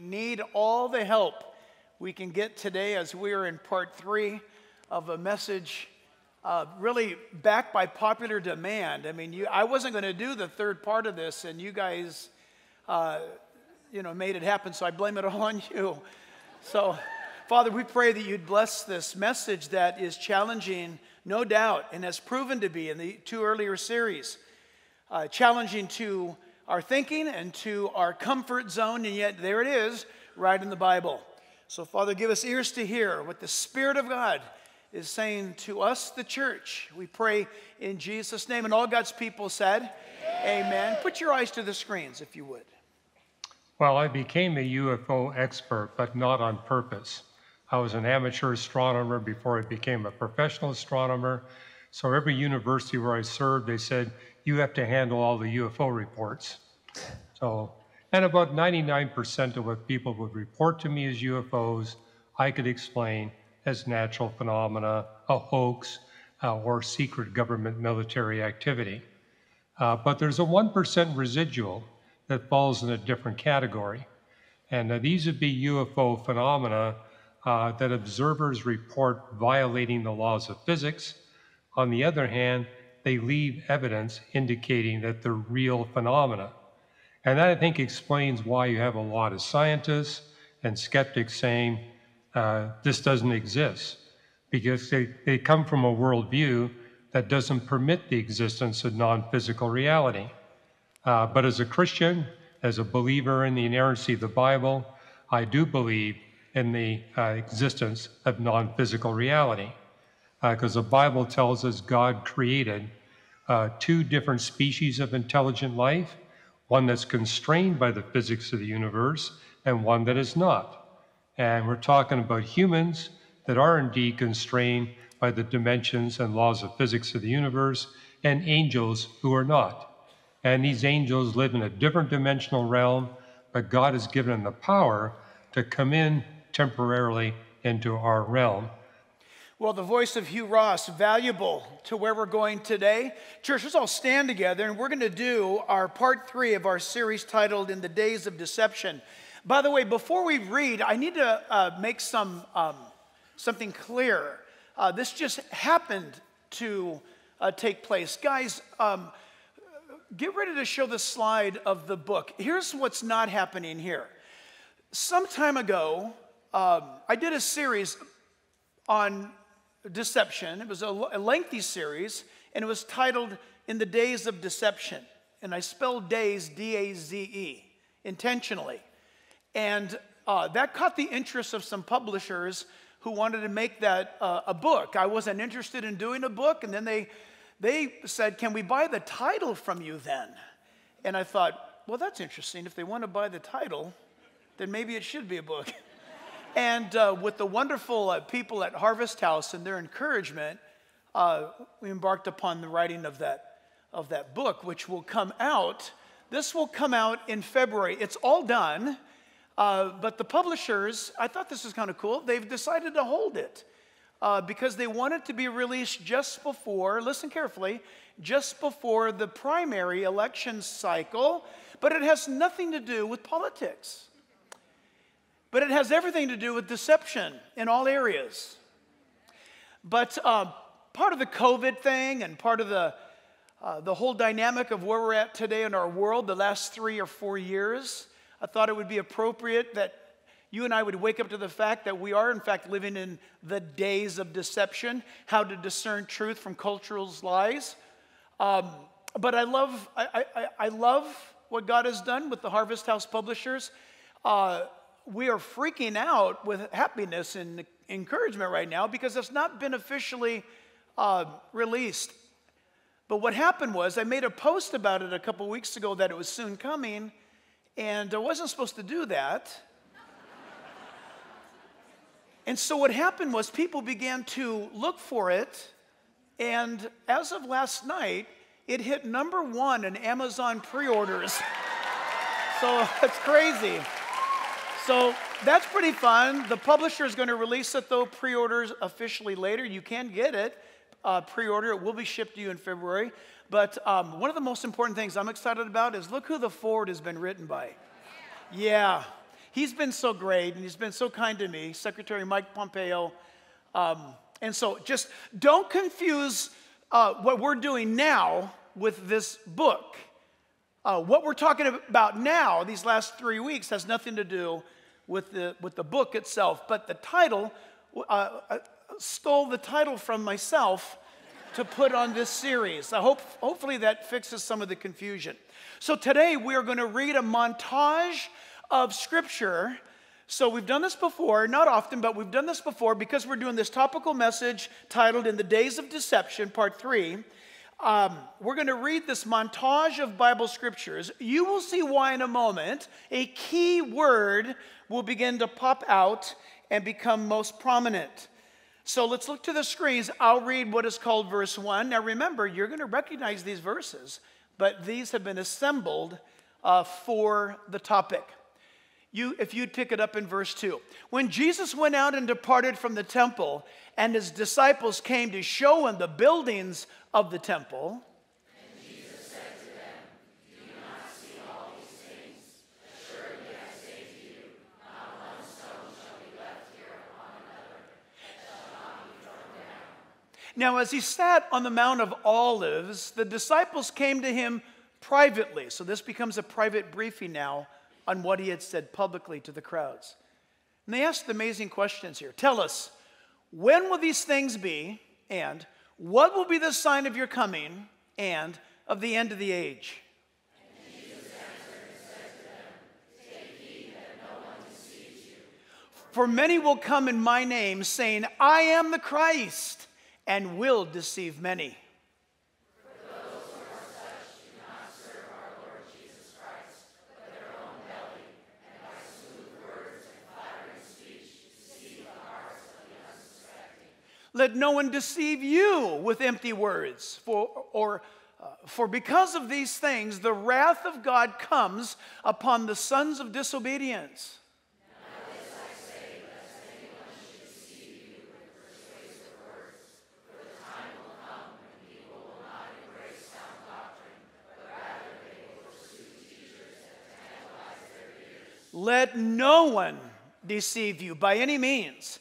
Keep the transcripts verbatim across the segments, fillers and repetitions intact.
We need all the help we can get today as we are in part three of a message uh, really backed by popular demand. I mean, you, I wasn't going to do the third part of this, and you guys, uh, you know, made it happen, so I blame it all on you. So, Father, we pray that you'd bless this message that is challenging, no doubt, and has proven to be in the two earlier series, uh, challenging to our thinking and to our comfort zone, and yet there it is, right in the Bible. So, Father, give us ears to hear what the Spirit of God is saying to us, the church. We pray in Jesus' name, and all God's people said, amen. Amen. Put your eyes to the screens, if you would. Well, I became a U F O expert, but not on purpose. I was an amateur astronomer before I became a professional astronomer. So every university where I served, they said, you have to handle all the U F O reports. So, and about ninety-nine percent of what people would report to me as U F Os, I could explain as natural phenomena, a hoax, uh, or secret government military activity. Uh, but there's a one percent residual that falls in a different category. And uh, these would be U F O phenomena uh, that observers report violating the laws of physics. On the other hand, they leave evidence indicating that they're real phenomena. And that, I think, explains why you have a lot of scientists and skeptics saying uh, this doesn't exist, because they, they come from a worldview that doesn't permit the existence of non-physical reality. Uh, but as a Christian, as a believer in the inerrancy of the Bible, I do believe in the uh, existence of non-physical reality. Because uh, the Bible tells us God created uh, two different species of intelligent life, one that's constrained by the physics of the universe and one that is not. And we're talking about humans that are indeed constrained by the dimensions and laws of physics of the universe, and angels who are not. And these angels live in a different dimensional realm, but God has given them the power to come in temporarily into our realm. Well, the voice of Hugh Ross, valuable to where we're going today. Church, let's all stand together, and we're going to do our part three of our series titled In the Days of Deception. By the way, before we read, I need to uh, make some um, something clear. Uh, this just happened to uh, take place. Guys, um, get ready to show the slide of the book. Here's what's not happening here. Some time ago, um, I did a series on deception. It was a lengthy series, and it was titled In the Days of Deception. And I spelled days, D A Z E, intentionally. And uh, that caught the interest of some publishers who wanted to make that uh, a book. I wasn't interested in doing a book, and then they, they said, can we buy the title from you then? And I thought, well, that's interesting. If they want to buy the title, then maybe it should be a book. And uh, with the wonderful uh, people at Harvest House and their encouragement, uh, we embarked upon the writing of that, of that book, which will come out. This will come out in February. It's all done, uh, but the publishers, I thought this was kind of cool, they've decided to hold it uh, because they want it to be released just before, listen carefully, just before the primary election cycle, but it has nothing to do with politics. But it has everything to do with deception in all areas. But uh, part of the COVID thing and part of the, uh, the whole dynamic of where we're at today in our world, the last three or four years, I thought it would be appropriate that you and I would wake up to the fact that we are, in fact, living in the days of deception, how to discern truth from cultural lies. Um, but I love, I, I, I love what God has done with the Harvest House publishers. Uh, We are freaking out with happiness and encouragement right now because it's not been officially uh, released. But what happened was I made a post about it a couple weeks ago that it was soon coming, and I wasn't supposed to do that. And so what happened was people began to look for it, and as of last night, it hit number one in Amazon pre-orders. So that's crazy. So that's pretty fun. The publisher is going to release it, though, pre-orders officially later. You can get it, uh, pre-order. It will be shipped to you in February. But um, one of the most important things I'm excited about is look who the forward has been written by. Yeah. he's been so great and he's been so kind to me, Secretary Mike Pompeo. Um, and so just don't confuse uh, what we're doing now with this book. Uh, what we're talking about now, these last three weeks, has nothing to do with the, with the book itself. But the title, uh, I stole the title from myself to put on this series. I hope, hopefully that fixes some of the confusion. So today we are going to read a montage of Scripture. So we've done this before, not often, but we've done this before because we're doing this topical message titled In the Days of Deception, Part three. Um, we're going to read this montage of Bible scriptures. You will see why in a moment. A key word will begin to pop out and become most prominent. So let's look to the screens. I'll read what is called verse one. Now remember, you're going to recognize these verses, but these have been assembled uh, for the topic. You, if you'd pick it up in verse two. When Jesus went out and departed from the temple, and his disciples came to show him the buildings of the temple. And Jesus said to them, "Do you not see all these things? Assuredly I say to you, not one stone shall be left here upon another, that shall not be torn down." Now as he sat on the Mount of Olives, the disciples came to him privately. So this becomes a private briefing now on what he had said publicly to the crowds. And they asked amazing questions here. Tell us, when will these things be? And what will be the sign of your coming and of the end of the age? And Jesus answered and said to them, "Take heed that no one deceives you. For many will come in my name, saying, 'I am the Christ,' and will deceive many." Let no one deceive you with empty words, for, or, uh, for because of these things the wrath of God comes upon the sons of disobedience. Now this I say, lest anyone should deceive you with persuasive words, for the time will come when people will not embrace sound doctrine, but rather they will pursue teachers that tantalize their ears. Let no one deceive you by any means.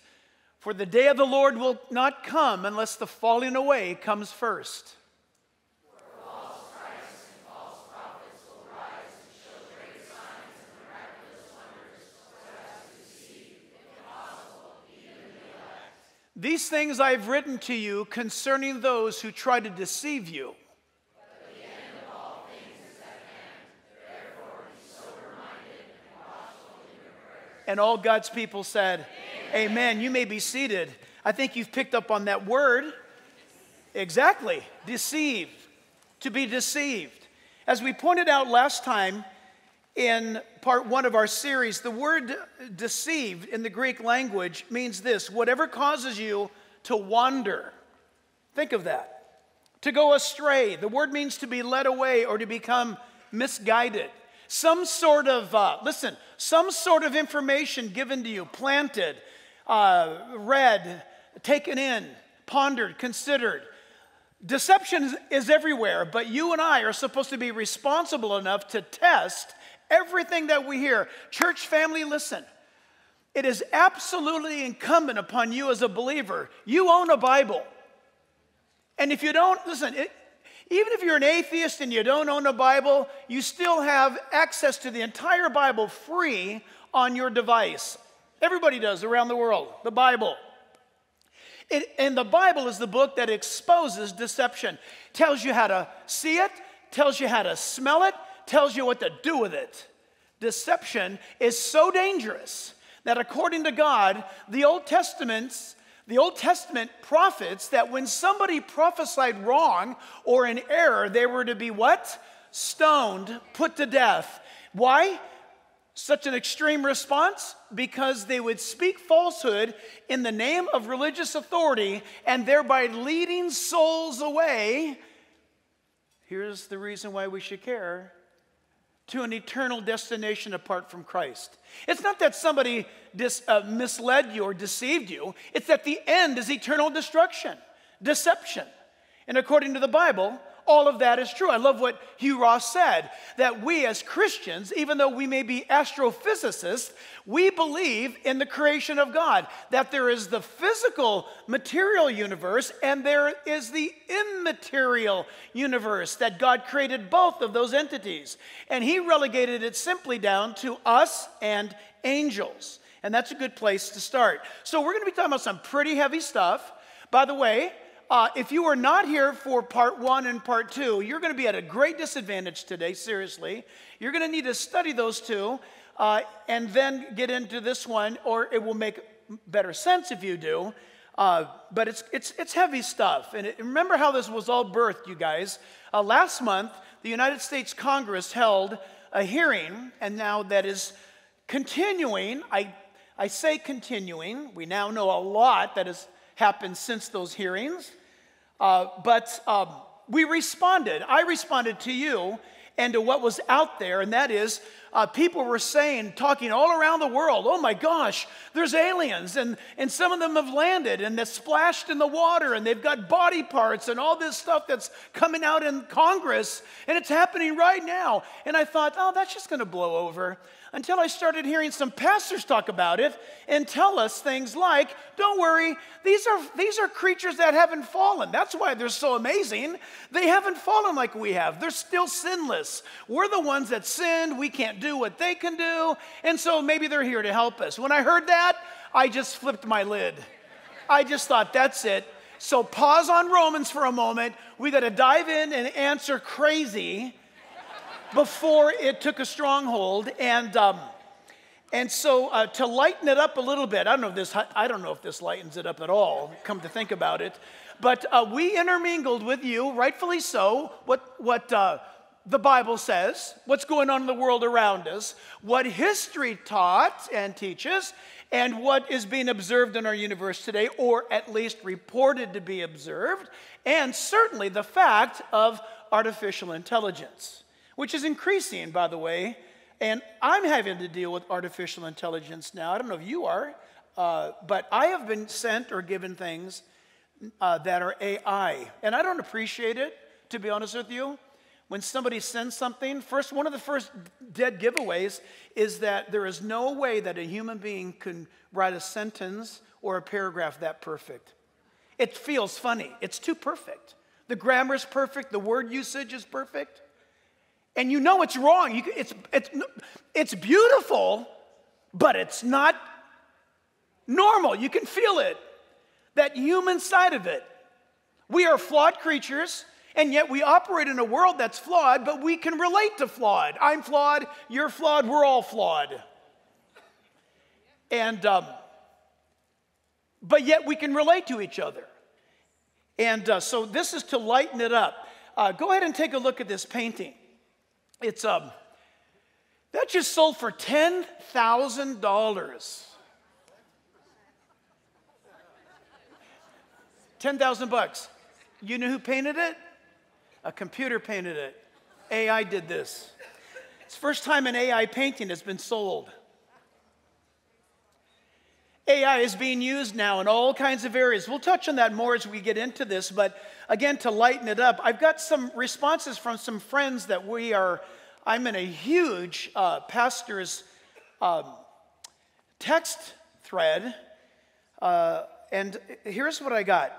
For the day of the Lord will not come unless the falling away comes first. For false Christs and false prophets will rise and show great signs and miraculous wonders, so as to deceive, if possible, even the elect. These things I have written to you concerning those who try to deceive you. But the end of all things is at hand. Therefore, be sober-minded and watchful in your prayers. And all God's people said, Amen. Amen. You may be seated. I think you've picked up on that word. Exactly. Deceived. To be deceived. As we pointed out last time in part one of our series, the word deceived in the Greek language means this: whatever causes you to wander. Think of that. To go astray. The word means to be led away or to become misguided. Some sort of, uh, listen, some sort of information given to you, planted, uh, read, taken in, pondered, considered. Deception is everywhere, but you and I are supposed to be responsible enough to test everything that we hear. Church family, listen. It is absolutely incumbent upon you as a believer. You own a Bible. And if you don't, listen, it, even if you're an atheist and you don't own a Bible, you still have access to the entire Bible free on your device. Everybody does around the world, the Bible. It, and the Bible is the book that exposes deception. Tells you how to see it, tells you how to smell it, tells you what to do with it. Deception is so dangerous that according to God, the Old Testament's The Old Testament prophets that when somebody prophesied wrong or in error, they were to be what? Stoned, put to death. Why? Such an extreme response? Because they would speak falsehood in the name of religious authority and thereby leading souls away. Here's the reason why we should care. To an eternal destination apart from Christ. It's not that somebody dis, uh, misled you or deceived you. It's that the end is eternal destruction, deception. And according to the Bible, all of that is true. I love what Hugh Ross said, that we as Christians, even though we may be astrophysicists, we believe in the creation of God, that there is the physical material universe and there is the immaterial universe, that God created both of those entities. And he relegated it simply down to us and angels. And that's a good place to start. So we're going to be talking about some pretty heavy stuff. By the way, uh, if you are not here for part one and part two, you're going to be at a great disadvantage today, seriously. You're going to need to study those two uh, and then get into this one, or it will make better sense if you do. Uh, but it's, it's, it's heavy stuff. And it, remember how this was all birthed, you guys. Uh, last month, the United States Congress held a hearing, and now that is continuing. I, I say continuing. We now know a lot that has happened since those hearings. Uh, but um, we responded. I responded to you and to what was out there, and that is uh, people were saying, talking all around the world, oh my gosh, there's aliens, and, and some of them have landed, and they're splashed in the water, and they've got body parts, and all this stuff that's coming out in Congress, and it's happening right now. And I thought, oh, that's just going to blow over, until I started hearing some pastors talk about it and tell us things like, don't worry, these are, these are creatures that haven't fallen. That's why they're so amazing. They haven't fallen like we have. They're still sinless. We're the ones that sinned. We can't do what they can do. And so maybe they're here to help us. When I heard that, I just flipped my lid. I just thought, that's it. So pause on Romans for a moment. We got to dive in and answer crazy before it took a stronghold, and um, and so uh, to lighten it up a little bit, I don't know if this I don't know if this lightens it up at all. Come to think about it, but uh, we intermingled with you, rightfully so, what what uh, the Bible says, what's going on in the world around us, what history taught and teaches, and what is being observed in our universe today, or at least reported to be observed, and certainly the fact of artificial intelligence, which is increasing, by the way, and I'm having to deal with artificial intelligence now. I don't know if you are, uh, but I have been sent or given things uh, that are A I, and I don't appreciate it, to be honest with you. When somebody sends something, first, one of the first dead giveaways is that there is no way that a human being can write a sentence or a paragraph that perfect. It feels funny. It's too perfect. The grammar is perfect. The word usage is perfect. And you know it's wrong. You, it's, it's, it's beautiful, but it's not normal. You can feel it, that human side of it. We are flawed creatures, and yet we operate in a world that's flawed, but we can relate to flawed. I'm flawed, you're flawed, we're all flawed. And, um, but yet we can relate to each other. And uh, so this is to lighten it up. Uh, go ahead and take a look at this painting. It's, um, that just sold for ten thousand dollars. ten thousand bucks. You know who painted it? A computer painted it. A I did this. It's the first time an A I painting has been sold. A I is being used now in all kinds of areas. We'll touch on that more as we get into this, but again, to lighten it up, I've got some responses from some friends that we are, I'm in a huge uh, pastor's um, text thread, uh, and here's what I got.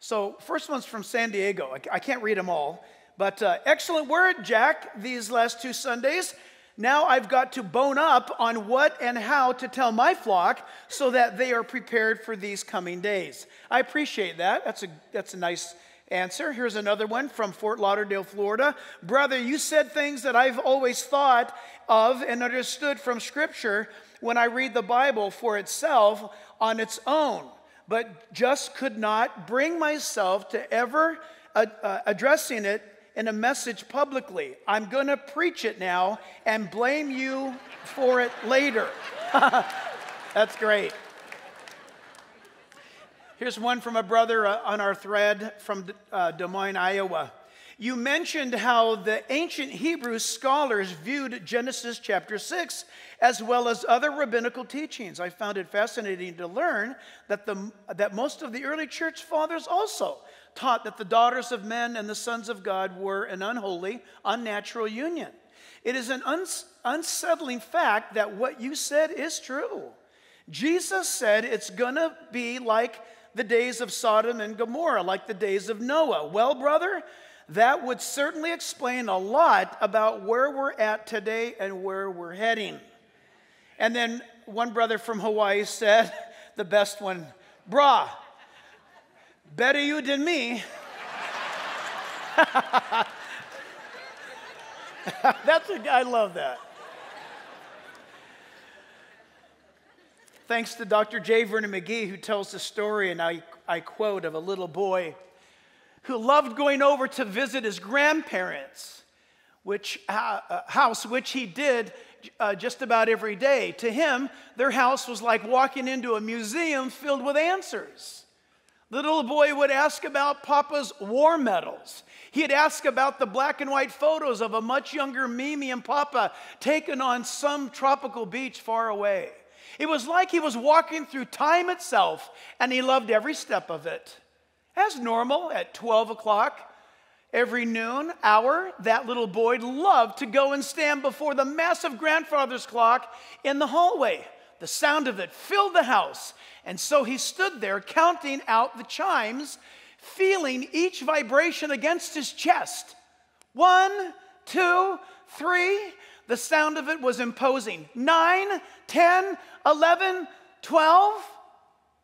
So first one's from San Diego. I, I can't read them all, but uh, excellent word, Jack, these last two Sundays. Now I've got to bone up on what and how to tell my flock so that they are prepared for these coming days. I appreciate that. That's a, that's a nice answer. Here's another one from Fort Lauderdale, Florida. Brother, you said things that I've always thought of and understood from Scripture when I read the Bible for itself on its own, but just could not bring myself to ever ad- uh, addressing it in a message publicly. I'm gonna preach it now and blame you for it later. That's great. Here's one from a brother uh, on our thread from uh, Des Moines, Iowa. You mentioned how the ancient Hebrew scholars viewed Genesis chapter six as well as other rabbinical teachings. I found it fascinating to learn that, the, that most of the early church fathers also taught that the daughters of men and the sons of God were an unholy, unnatural union. It is an uns unsettling fact that what you said is true. Jesus said it's going to be like the days of Sodom and Gomorrah, like the days of Noah. Well, brother, that would certainly explain a lot about where we're at today and where we're heading. And then one brother from Hawaii said, the best one, brah, better you than me. That's a, I love that. Thanks to Doctor J. Vernon McGee, who tells the story, and I, I quote, of a little boy who loved going over to visit his grandparents' which, uh, house, which he did uh, just about every day. To him, their house was like walking into a museum filled with answers. The little boy would ask about Papa's war medals. He'd ask about the black and white photos of a much younger Mimi and Papa taken on some tropical beach far away. It was like he was walking through time itself, and he loved every step of it. As normal, at twelve o'clock, every noon hour, that little boy loved to go and stand before the massive grandfather's clock in the hallway. The sound of it filled the house, and so he stood there counting out the chimes, feeling each vibration against his chest. One, two, three. The sound of it was imposing. nine, ten, eleven, twelve,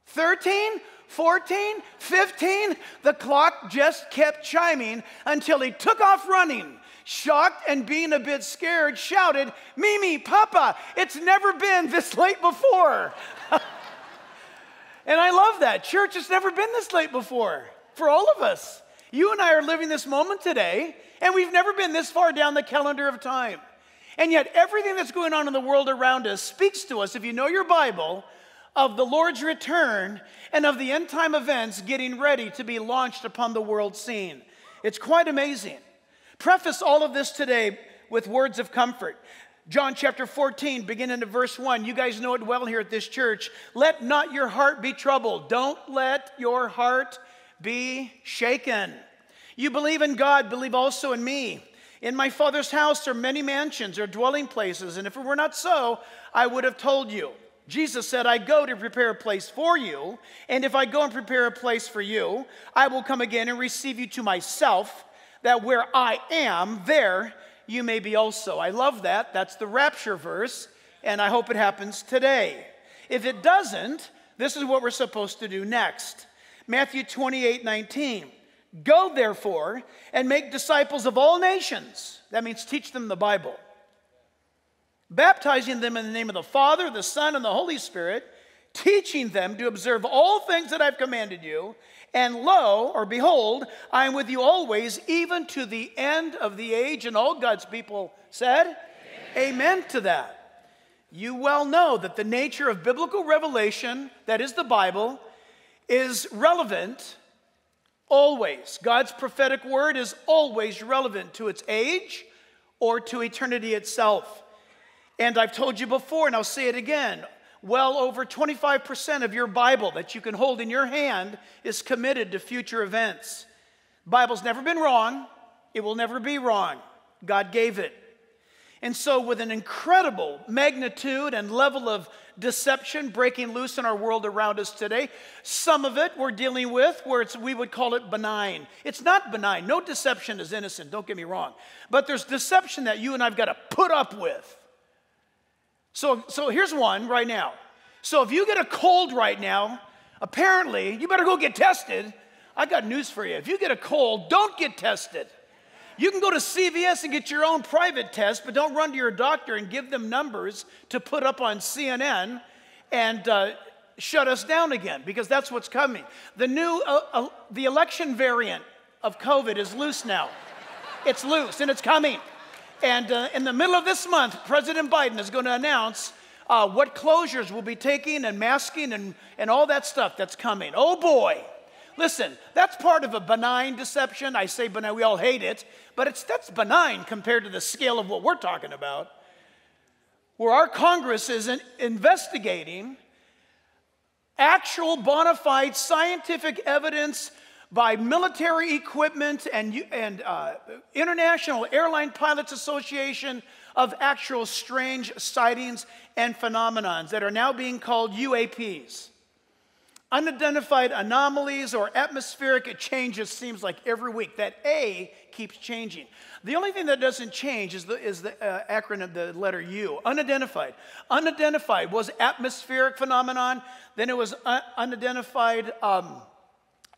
thirteen, fourteen, fifteen. The clock just kept chiming until he took off running. Shocked and being a bit scared, shouted, "Mimi, Papa, it's never been this late before." And I love that. Church, it's never been this late before for all of us. You and I are living this moment today, and we've never been this far down the calendar of time. And yet everything that's going on in the world around us speaks to us, if you know your Bible, of the Lord's return and of the end-time events getting ready to be launched upon the world scene. It's quite amazing. Preface all of this today with words of comfort. John chapter fourteen, beginning in verse one. You guys know it well here at this church. Let not your heart be troubled. Don't let your heart be shaken. You believe in God, believe also in me. In my Father's house are many mansions or dwelling places, and if it were not so, I would have told you. Jesus said, I go to prepare a place for you, and if I go and prepare a place for you, I will come again and receive you to myself, that where I am, there you may be also. I love that. That's the rapture verse, and I hope it happens today. If it doesn't, this is what we're supposed to do next. Matthew twenty-eight nineteen. Go, therefore, and make disciples of all nations. That means teach them the Bible. Baptizing them in the name of the Father, the Son, and the Holy Spirit, teaching them to observe all things that I've commanded you. And lo, or behold, I am with you always, even to the end of the age. And all God's people said, amen, amen to that. You well know that the nature of biblical revelation, that is the Bible, is relevant always. God's prophetic word is always relevant to its age or to eternity itself. And I've told you before, and I'll say it again, well over twenty-five percent of your Bible that you can hold in your hand is committed to future events. The Bible's never been wrong. It will never be wrong. God gave it. And so with an incredible magnitude and level of deception breaking loose in our world around us today, some of it we're dealing with where it's, we would call it benign. It's not benign. No deception is innocent, don't get me wrong. But there's deception that you and I've got to put up with. So, so here's one right now. So if you get a cold right now, apparently, you better go get tested. I got news for you. If you get a cold, don't get tested. You can go to C V S and get your own private test, but don't run to your doctor and give them numbers to put up on C N N and uh, shut us down again, because that's what's coming. The new, uh, uh, the election variant of COVID is loose now. It's loose, and it's coming. And uh, in the middle of this month, President Biden is going to announce uh, what closures we'll be taking and masking and, and all that stuff that's coming. Oh, boy. Listen, that's part of a benign deception. I say benign, we all hate it, but it's, that's benign compared to the scale of what we're talking about, where our Congress is in, investigating actual bona fide scientific evidence by military equipment and, and uh, International Airline Pilots Association of actual strange sightings and phenomenons that are now being called U A Ps. Unidentified anomalies or atmospheric changes seems like every week. That A keeps changing. The only thing that doesn't change is the, is the uh, acronym, the letter U, unidentified. Unidentified was atmospheric phenomenon. Then it was un unidentified um,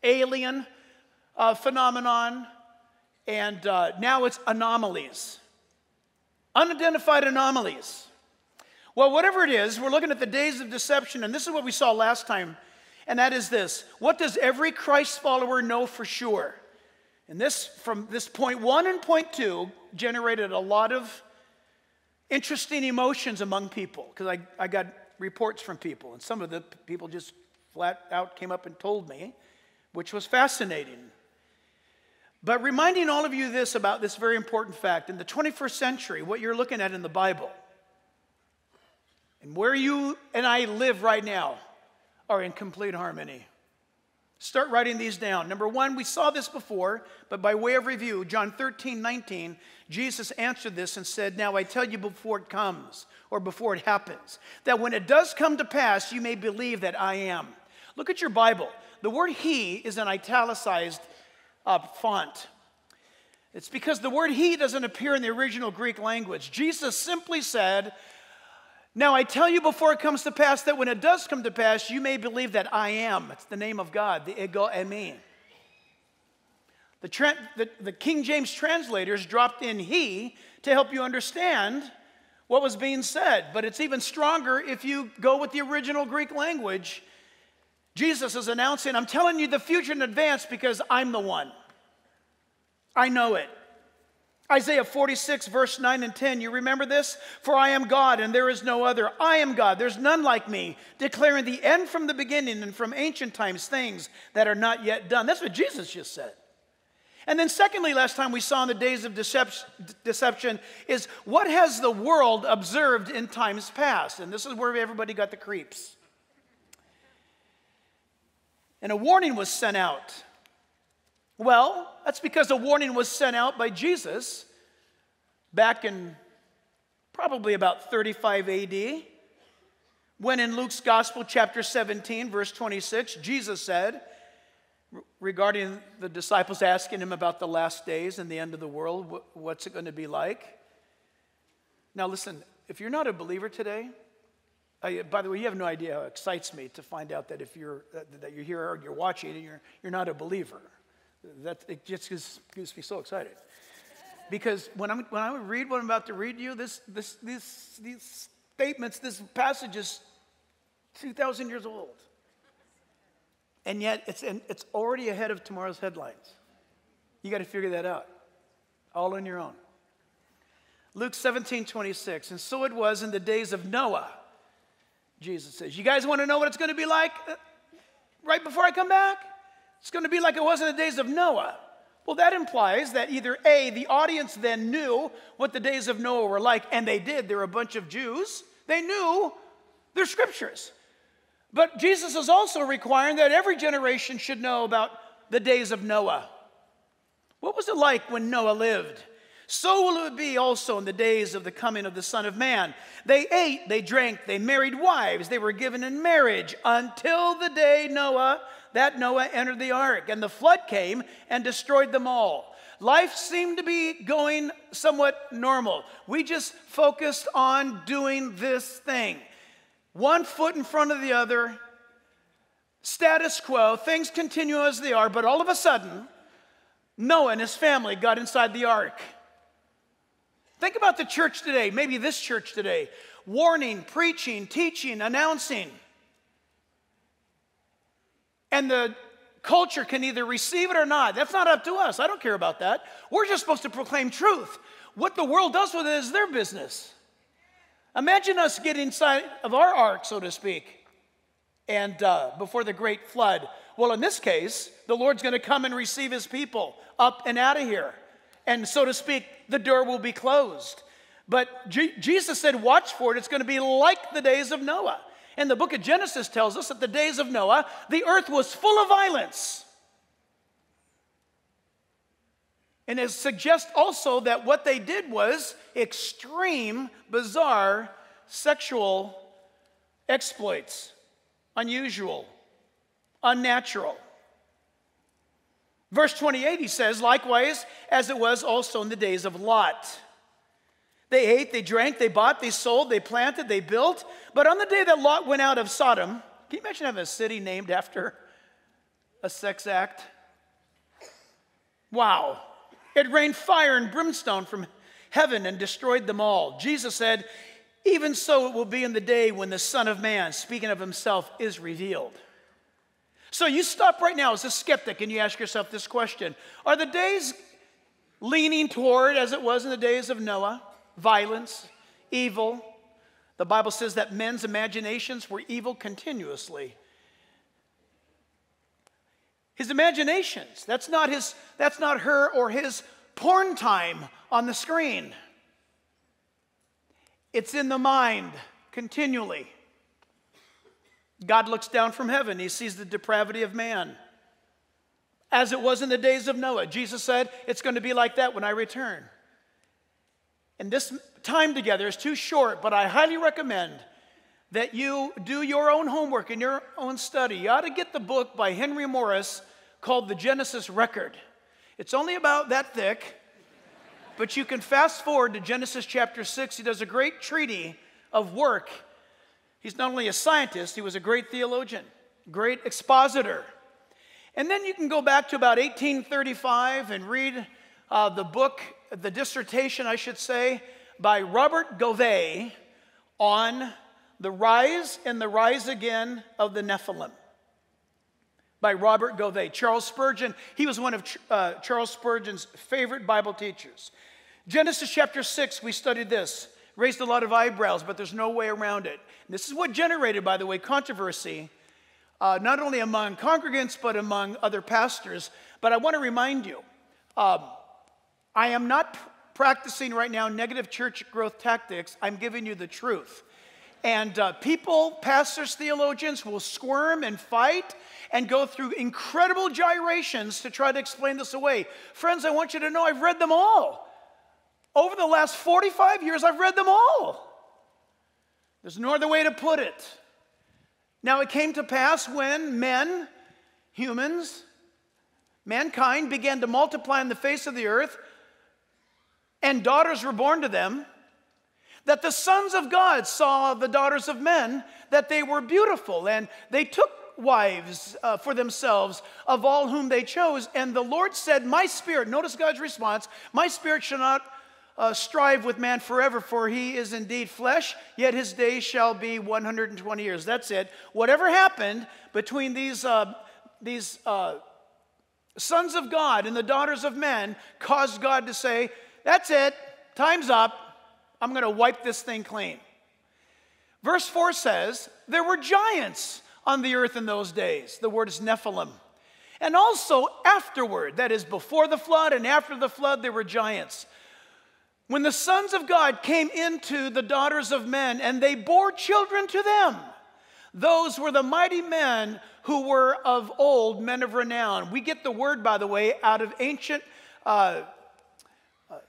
alien uh, phenomenon. And uh, now it's anomalies. Unidentified anomalies. Well, whatever it is, we're looking at the days of deception. And this is what we saw last time. And that is this: what does every Christ follower know for sure? And this, from this point one and point two, generated a lot of interesting emotions among people. Because I, I got reports from people, and some of the people just flat out came up and told me, which was fascinating. But reminding all of you this about this very important fact, in the twenty-first century, what you're looking at in the Bible, and where you and I live right now, are in complete harmony. Start writing these down. Number one, we saw this before, but by way of review, John thirteen nineteen, Jesus answered this and said, "Now I tell you before it comes," or before it happens, "that when it does come to pass, you may believe that I am." Look at your Bible. The word "he" is an italicized uh, font. It's because the word "he" doesn't appear in the original Greek language. Jesus simply said, "Now I tell you before it comes to pass, that when it does come to pass, you may believe that I am." It's the name of God, the ego Emim. The, the, the King James translators dropped in "he" to help you understand what was being said. But it's even stronger if you go with the original Greek language. Jesus is announcing, "I'm telling you the future in advance because I'm the one. I know it." Isaiah forty-six, verse nine and ten, you remember this? "For I am God, and there is no other. I am God, there's none like me, declaring the end from the beginning and from ancient times things that are not yet done." That's what Jesus just said. And then secondly, last time we saw in the days of decep- deception is, what has the world observed in times past? And this is where everybody got the creeps. And a warning was sent out. Well, that's because a warning was sent out by Jesus back in probably about thirty-five A D, when in Luke's Gospel, chapter seventeen, verse twenty-six, Jesus said, regarding the disciples asking him about the last days and the end of the world, what's it going to be like? Now listen, if you're not a believer today, I, by the way, you have no idea how it excites me to find out that if you're, that you're here or you're watching and you're, you're not a believer. That, it just gives, gives me so excited. Because when, I'm, when I read what I'm about to read to you, this, this, this, these statements, this passage is two thousand years old. And yet it's, and it's already ahead of tomorrow's headlines. You got to figure that out, all on your own. Luke seventeen twenty-six, "And so it was in the days of Noah," Jesus says. You guys want to know what it's going to be like right before I come back? It's going to be like it was in the days of Noah. Well, that implies that either A, the audience then knew what the days of Noah were like, and they did. They were a bunch of Jews. They knew their scriptures. But Jesus is also requiring that every generation should know about the days of Noah. What was it like when Noah lived? "So will it be also in the days of the coming of the Son of Man. They ate, they drank, they married wives, they were given in marriage until the day Noah That Noah entered the ark, and the flood came and destroyed them all." Life seemed to be going somewhat normal. We just focused on doing this thing. One foot in front of the other, status quo, things continue as they are, but all of a sudden, Noah and his family got inside the ark. Think about the church today, maybe this church today. Warning, preaching, teaching, announcing. And the culture can either receive it or not. That's not up to us. I don't care about that. We're just supposed to proclaim truth. What the world does with it is their business. Imagine us getting inside of our ark, so to speak, and uh, before the great flood. Well, in this case, the Lord's going to come and receive his people up and out of here. And so to speak, the door will be closed. But Je- Jesus said, watch for it. It's going to be like the days of Noah. And the book of Genesis tells us that the days of Noah, the earth was full of violence. And it suggests also that what they did was extreme, bizarre, sexual exploits. Unusual. Unnatural. Verse twenty-eight, he says, likewise, as it was also in the days of Lot. They ate, they drank, they bought, they sold, they planted, they built. But on the day that Lot went out of Sodom, can you imagine having a city named after a sex act? Wow. It rained fire and brimstone from heaven and destroyed them all. Jesus said, even so it will be in the day when the Son of Man, speaking of himself, is revealed. So you stop right now as a skeptic and you ask yourself this question. Are the days leaning toward, as it was in the days of Noah, violence, evil? The Bible says that men's imaginations were evil continuously. His imaginations, that's not his, that's not her or his porn time on the screen. It's in the mind continually. God looks down from heaven. He sees the depravity of man. As it was in the days of Noah, Jesus said, it's going to be like that when I return. And this time together is too short, but I highly recommend that you do your own homework and your own study. You ought to get the book by Henry Morris called The Genesis Record. It's only about that thick, but you can fast forward to Genesis chapter six. He does a great treatise of work. He's not only a scientist, he was a great theologian, great expositor. And then you can go back to about eighteen thirty-five and read uh, the book, the dissertation, I should say, by Robert Govet on the rise and the rise again of the Nephilim by Robert Govet. Charles Spurgeon, he was one of uh, Charles Spurgeon's favorite Bible teachers. Genesis chapter six, we studied this. Raised a lot of eyebrows, but there's no way around it. And this is what generated, by the way, controversy, uh, not only among congregants, but among other pastors. But I want to remind you, um, I am not pr- practicing right now negative church growth tactics. I'm giving you the truth. And uh, people, pastors, theologians will squirm and fight and go through incredible gyrations to try to explain this away. Friends, I want you to know I've read them all. Over the last forty-five years, I've read them all. There's no other way to put it. Now, it came to pass when men, humans, mankind began to multiply on the face of the earth, and daughters were born to them, that the sons of God saw the daughters of men, that they were beautiful, and they took wives uh, for themselves of all whom they chose. And the Lord said, my spirit, notice God's response, my spirit shall not Uh, strive with man forever, for he is indeed flesh, yet his days shall be one hundred twenty years. That's it. Whatever happened between these, uh, these uh, sons of God and the daughters of men caused God to say, that's it, time's up, I'm going to wipe this thing clean. Verse four says, there were giants on the earth in those days. The word is Nephilim. And also afterward, that is before the flood and after the flood, there were giants. When the sons of God came into the daughters of men and they bore children to them, those were the mighty men who were of old, men of renown. We get the word, by the way, out of ancient uh,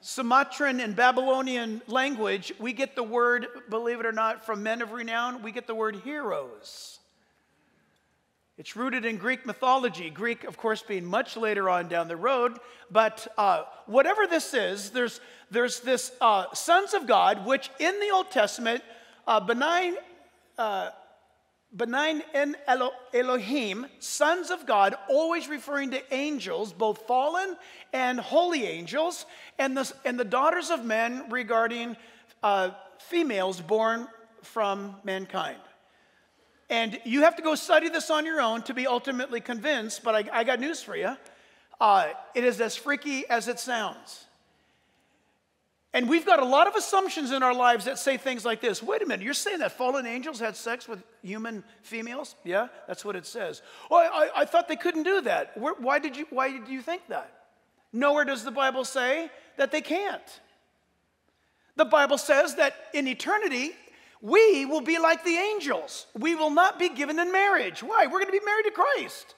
Sumatran and Babylonian language. We get the word, believe it or not, from men of renown. We get the word heroes. It's rooted in Greek mythology, Greek, of course, being much later on down the road. But uh, whatever this is, there's, there's this uh, sons of God, which in the Old Testament, uh, benign, uh, benign en Elo Elohim, sons of God, always referring to angels, both fallen and holy angels, and the, and the daughters of men regarding uh, females born from mankind. And you have to go study this on your own to be ultimately convinced, but I, I got news for you. Uh, it is as freaky as it sounds. And we've got a lot of assumptions in our lives that say things like this. Wait a minute, you're saying that fallen angels had sex with human females? Yeah, that's what it says. Oh, I, I thought they couldn't do that. Where, why did you, why did you think that? Nowhere does the Bible say that they can't. The Bible says that in eternity, we will be like the angels. We will not be given in marriage. Why? We're going to be married to Christ.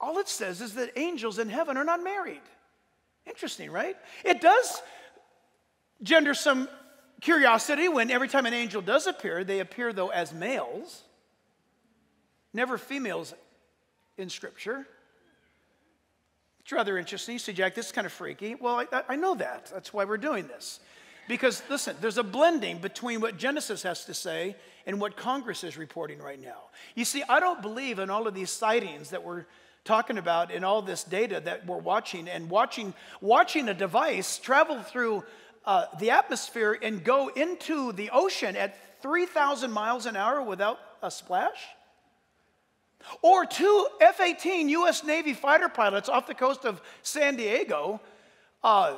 All it says is that angels in heaven are not married. Interesting, right? It does gender some curiosity when every time an angel does appear, they appear, though, as males, never females in Scripture. It's rather interesting. You say, Jack, this is kind of freaky. Well, I, I know that. That's why we're doing this. Because, listen, there's a blending between what Genesis has to say and what Congress is reporting right now. You see, I don't believe in all of these sightings that we're talking about and all this data that we're watching and watching, watching a device travel through uh, the atmosphere and go into the ocean at three thousand miles an hour without a splash. Or two F eighteen U S Navy fighter pilots off the coast of San Diego uh,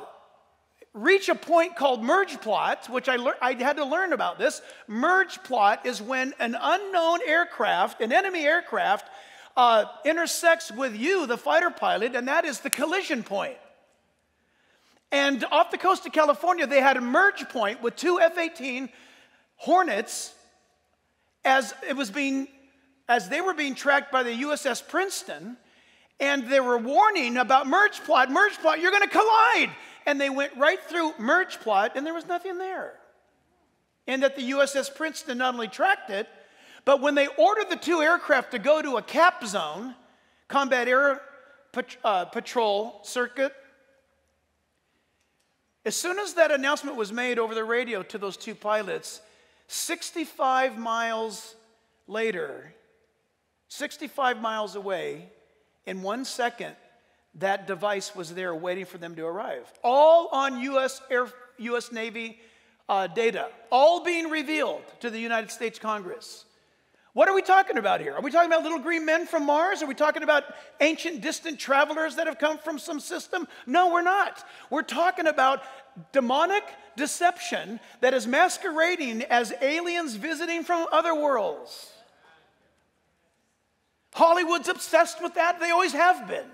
reach a point called merge plot, which I, lear- I had to learn about this. Merge plot is when an unknown aircraft, an enemy aircraft, uh, intersects with you, the fighter pilot, and that is the collision point. And off the coast of California, they had a merge point with two F eighteen Hornets as it was being... as they were being tracked by the U S S Princeton, and they were warning about merge plot, merge plot, you're going to collide. And they went right through merge plot, and there was nothing there. And that the U S S Princeton not only tracked it, but when they ordered the two aircraft to go to a cap zone, combat air pat- uh, patrol circuit, as soon as that announcement was made over the radio to those two pilots, sixty-five miles later, sixty-five miles away, in one second, that device was there waiting for them to arrive. All on U S Air, U S Navy uh, data, all being revealed to the United States Congress. What are we talking about here? Are we talking about little green men from Mars? Are we talking about ancient distant travelers that have come from some system? No, we're not. We're talking about demonic deception that is masquerading as aliens visiting from other worlds. Hollywood's obsessed with that. They always have been.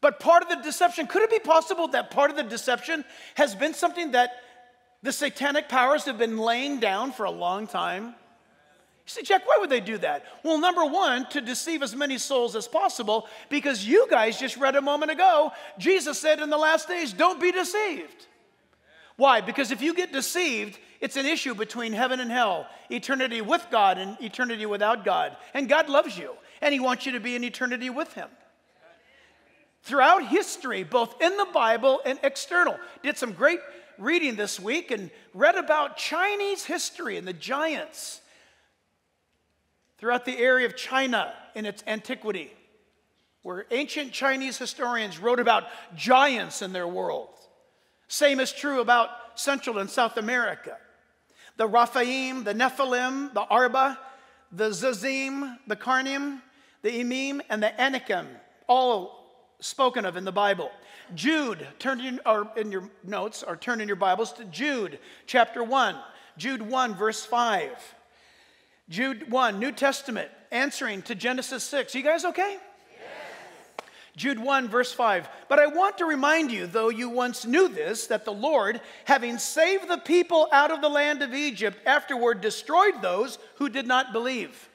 But part of the deception, could it be possible that part of the deception has been something that the satanic powers have been laying down for a long time? You say, Jack, why would they do that? Well, number one, to deceive as many souls as possible, because you guys just read a moment ago, Jesus said in the last days, don't be deceived. Why? Because if you get deceived, it's an issue between heaven and hell, eternity with God and eternity without God. And God loves you, and He wants you to be in eternity with Him. Throughout history, both in the Bible and external, did some great reading this week and read about Chinese history and the giants throughout the area of China in its antiquity, where ancient Chinese historians wrote about giants in their world. Same is true about Central and South America. The Raphaim, the Nephilim, the Arba, the Zazim, the Karnim, the Emim, and the Anakim, all spoken of in the Bible. Jude, turn in, or in your notes, or turn in your Bibles to Jude, chapter one. Jude one, verse five. Jude one, New Testament, answering to Genesis six. You guys okay? Jude one, verse five, but I want to remind you, though you once knew this, that the Lord, having saved the people out of the land of Egypt, afterward destroyed those who did not believe.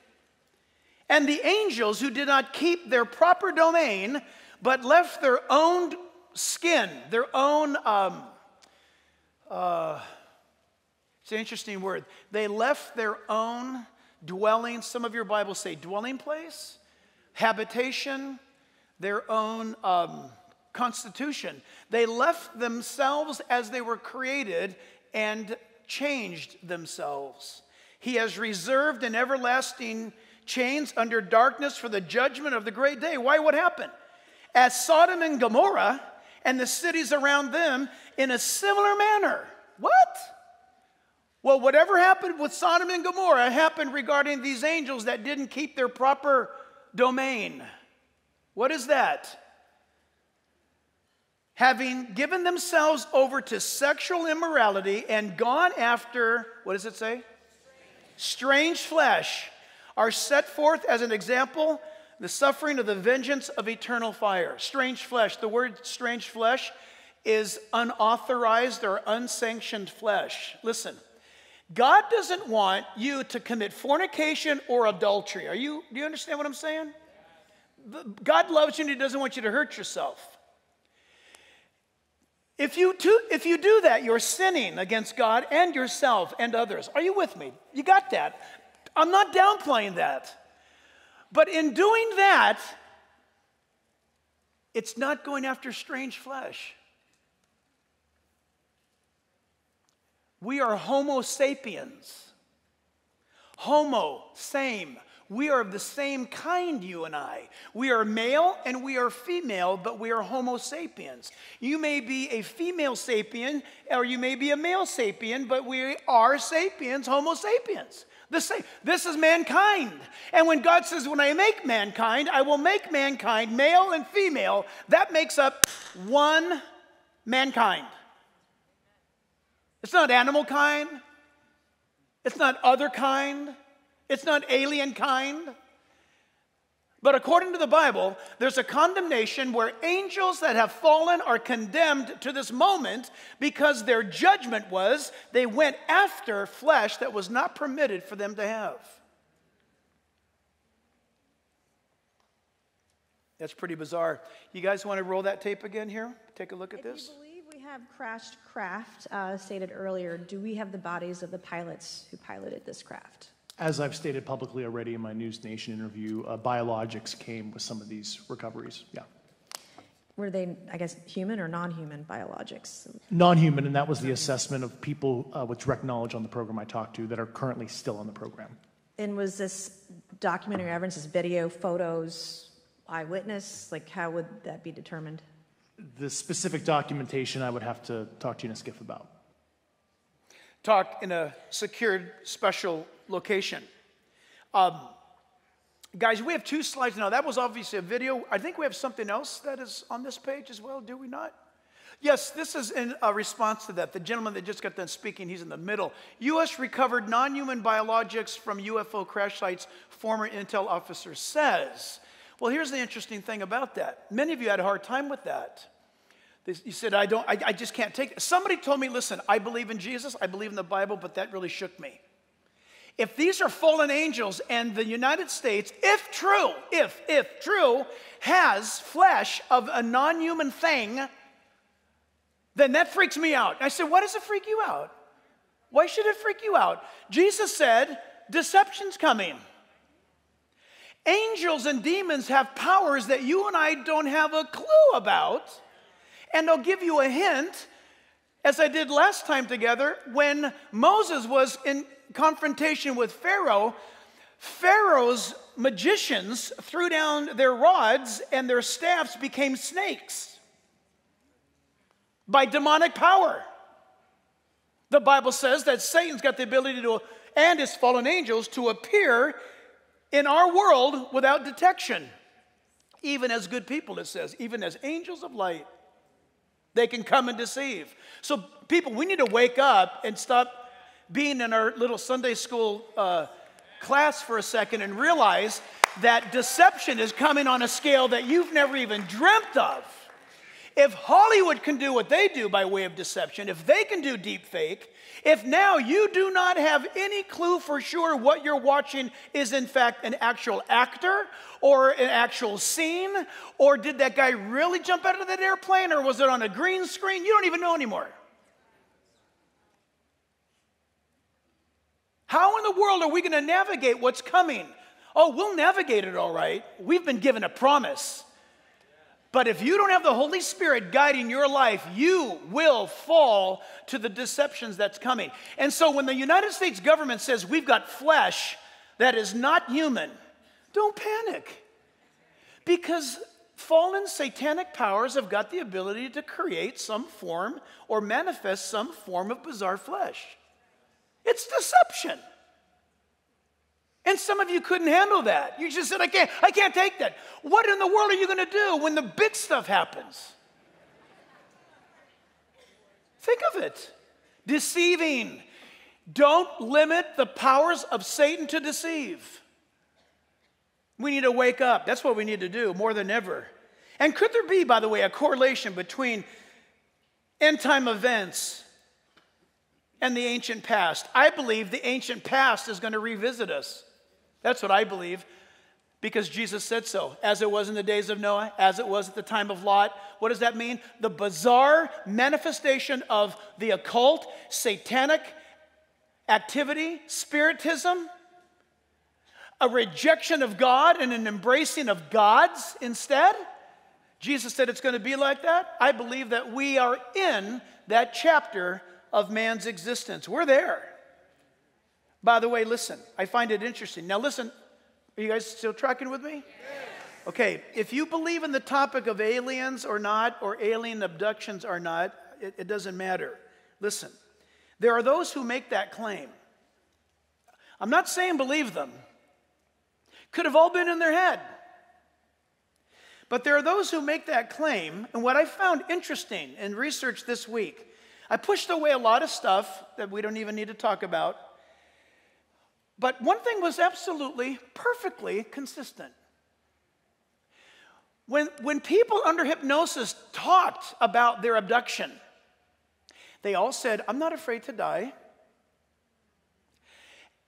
And the angels who did not keep their proper domain, but left their own skin, their own, um, uh, it's an interesting word. They left their own dwelling. Some of your Bibles say dwelling place, habitation, their own um, constitution. They left themselves as they were created and changed themselves. He has reserved in everlasting chains under darkness for the judgment of the great day. Why? What happened? As Sodom and Gomorrah and the cities around them in a similar manner. What? Well, whatever happened with Sodom and Gomorrah happened regarding these angels that didn't keep their proper domain. What is that? Having given themselves over to sexual immorality and gone after, what does it say? Strange, Strange flesh, are set forth as an example, the suffering of the vengeance of eternal fire. Strange flesh. The word strange flesh is unauthorized or unsanctioned flesh. Listen, God doesn't want you to commit fornication or adultery. Are you, do you understand what I'm saying? God loves you and he doesn't want you to hurt yourself. If you, do, if you do that, you're sinning against God and yourself and others. Are you with me? You got that. I'm not downplaying that. But in doing that, it's not going after strange flesh. We are Homo sapiens. Homo, same. We are of the same kind, you and I. We are male and we are female, but we are Homo sapiens. You may be a female sapien, or you may be a male sapien, but we are sapiens, Homo sapiens. The same. This is mankind. And when God says, when I make mankind, I will make mankind male and female, that makes up one mankind. It's not animal kind. It's not other kind. It's not alien kind. But according to the Bible, there's a condemnation where angels that have fallen are condemned to this moment because their judgment was they went after flesh that was not permitted for them to have. That's pretty bizarre. You guys want to roll that tape again here? Take a look at if this. You believe we have crashed craft uh, stated earlier, do we have the bodies of the pilots who piloted this craft? As I've stated publicly already in my News Nation interview, uh, biologics came with some of these recoveries, yeah. Were they, I guess, human or non-human biologics? Non-human, and that was the assessment of people uh, with direct knowledge on the program I talked to that are currently still on the program. And was this documentary evidence, this video, photos, eyewitness? Like, how would that be determined? The specific documentation I would have to talk to you in a skiff about. Talk in a secured special location. Um, guys, we have two slides now. That was obviously a video. I think we have something else that is on this page as well, do we not? Yes, this is in a response to that. The gentleman that just got done speaking, he's in the middle. U S recovered non-human biologics from U F O crash sites, former intel officer says. Well, here's the interesting thing about that. Many of you had a hard time with that. You said, I, don't, I, I just can't take it. Somebody told me, listen, I believe in Jesus, I believe in the Bible, but that really shook me. If these are fallen angels and the United States, if true, if, if true, has flesh of a non-human thing, then that freaks me out. I said, why does it freak you out? Why should it freak you out? Jesus said, deception's coming. Angels and demons have powers that you and I don't have a clue about. And I'll give you a hint, as I did last time together, when Moses was in confrontation with Pharaoh, Pharaoh's magicians threw down their rods and their staffs became snakes by demonic power. The Bible says that Satan's got the ability to, and his fallen angels, to appear in our world without detection. Even as good people, it says, even as angels of light, they can come and deceive. So people, we need to wake up and stop being in our little Sunday school uh, class for a second and realize that deception is coming on a scale that you've never even dreamt of. If Hollywood can do what they do by way of deception, if they can do deep fake, if now you do not have any clue for sure what you're watching is in fact an actual actor or an actual scene, or did that guy really jump out of that airplane, or was it on a green screen? You don't even know anymore. How in the world are we going to navigate what's coming? Oh, we'll navigate it all right. We've been given a promise. But if you don't have the Holy Spirit guiding your life, you will fall to the deceptions that's coming. And so when the United States government says we've got flesh that is not human, don't panic. Because fallen satanic powers have got the ability to create some form or manifest some form of bizarre flesh. It's deception. And some of you couldn't handle that. You just said, I can't, I can't take that. What in the world are you going to do when the big stuff happens? Think of it. Deceiving. Don't limit the powers of Satan to deceive. We need to wake up. That's what we need to do more than ever. And could there be, by the way, a correlation between end-time events and the ancient past? I believe the ancient past is going to revisit us. That's what I believe. because Jesus said so, as it was in the days of Noah, as it was at the time of Lot. What does that mean? The bizarre manifestation of the occult, satanic activity, spiritism, a rejection of God and an embracing of gods instead. Jesus said it's going to be like that. I believe that we are in that chapter of man's existence. We're there. By the way, listen, I find it interesting. Now listen, are you guys still tracking with me? Yes. Okay, if you believe in the topic of aliens or not, or alien abductions or not, it, it doesn't matter. Listen, there are those who make that claim. I'm not saying believe them. Could have all been in their head. But there are those who make that claim, and what I found interesting in research this week, I pushed away a lot of stuff that we don't even need to talk about. But one thing was absolutely, perfectly consistent. When, when people under hypnosis talked about their abduction, they all said, I'm not afraid to die,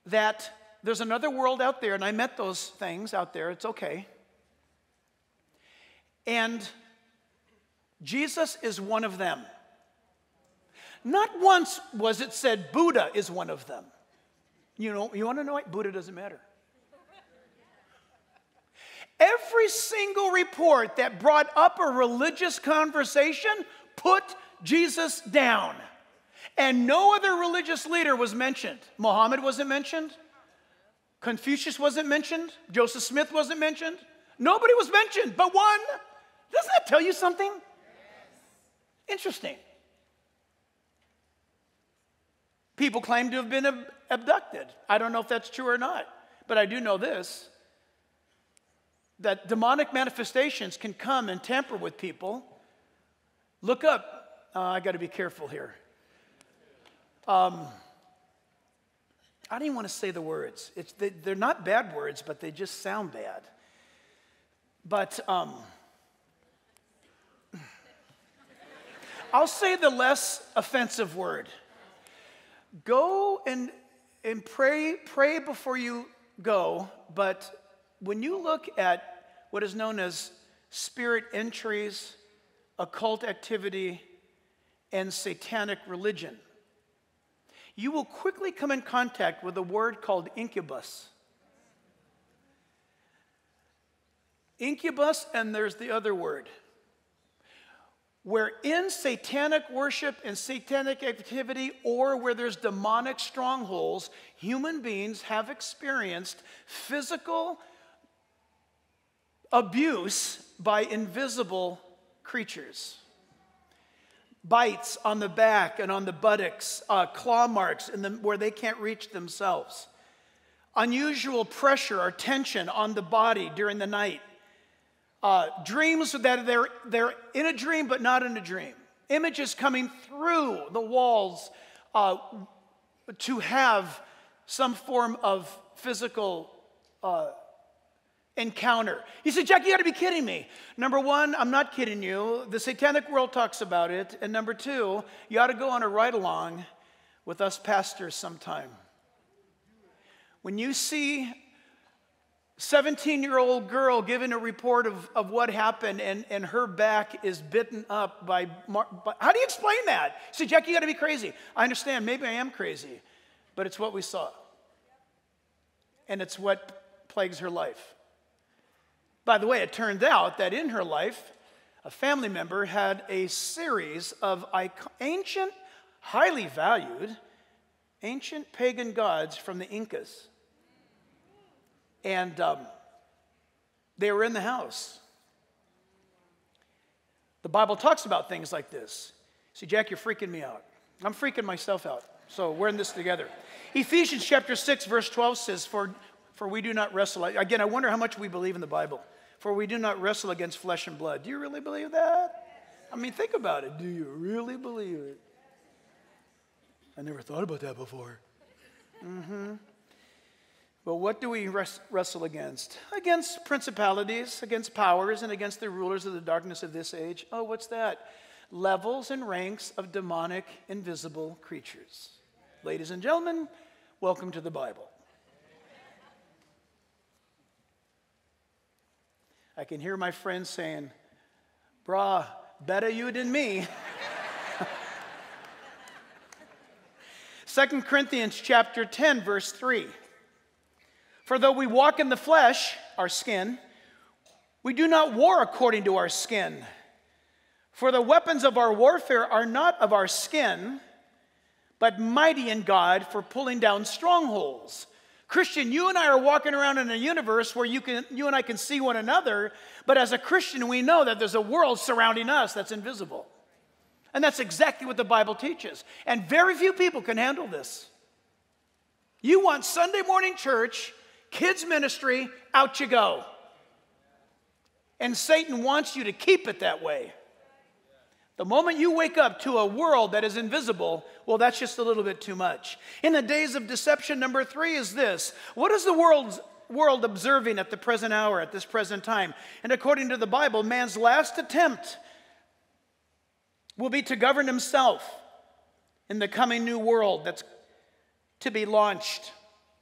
that there's another world out there, and I met those things out there, it's okay. And Jesus is one of them. Not once was it said Buddha is one of them. You know, you want to know why? Buddha doesn't matter. Every single report that brought up a religious conversation put Jesus down. And no other religious leader was mentioned. Muhammad wasn't mentioned. Confucius wasn't mentioned. Joseph Smith wasn't mentioned. Nobody was mentioned but one. Doesn't that tell you something? Yes. Interesting. People claim to have been ab- abducted. I don't know if that's true or not, but I do know this, that demonic manifestations can come and tamper with people. Look up. Uh, I got to be careful here. Um, I didn't want to say the words. It's, they, they're not bad words, but they just sound bad. But um, I'll say the less offensive word. Go and, and pray, pray before you go, but when you look at what is known as spirit entries, occult activity, and satanic religion, you will quickly come in contact with a word called incubus. Incubus, and there's the other word. Where in satanic worship and satanic activity, or where there's demonic strongholds, human beings have experienced physical abuse by invisible creatures. Bites on the back and on the buttocks, uh, claw marks in the, where they can't reach themselves. Unusual pressure or tension on the body during the night. Uh, dreams that they're, they're in a dream but not in a dream. Images coming through the walls uh, to have some form of physical uh, encounter. You say, Jack, you got to be kidding me. Number one, I'm not kidding you. The satanic world talks about it. And number two, you ought to go on a ride-along with us pastors sometime. When you see seventeen-year-old girl giving a report of, of what happened, and, and her back is bitten up by, by... How do you explain that? You say, Jack, you got to be crazy. I understand. Maybe I am crazy. But it's what we saw. And it's what plagues her life. By the way, it turned out that in her life, a family member had a series of ancient, highly valued, ancient pagan gods from the Incas. And um, they were in the house. The Bible talks about things like this. See, Jack, you're freaking me out. I'm freaking myself out. So we're in this together. Ephesians chapter six, verse twelve says, for, for we do not wrestle. Again, I wonder how much we believe in the Bible. For we do not wrestle against flesh and blood. Do you really believe that? I mean, think about it. Do you really believe it? I never thought about that before. Mm-hmm. But what do we wrestle against? Against principalities, against powers, and against the rulers of the darkness of this age. Oh, what's that? Levels and ranks of demonic, invisible creatures. Ladies and gentlemen, welcome to the Bible. I can hear my friends saying, brah, better you than me. Second Corinthians chapter ten, verse three. For though we walk in the flesh, our skin, we do not war according to our skin. For the weapons of our warfare are not of our skin, but mighty in God for pulling down strongholds. Christian, you and I are walking around in a universe where you can, you and I can see one another, but as a Christian, we know that there's a world surrounding us that's invisible. And that's exactly what the Bible teaches. And very few people can handle this. You want Sunday morning church, kids ministry, out you go. And Satan wants you to keep it that way. The moment you wake up to a world that is invisible, well, that's just a little bit too much. In the days of deception, number three is this. What is the world's, world observing at the present hour, at this present time? And according to the Bible, man's last attempt will be to govern himself in the coming new world that's to be launched.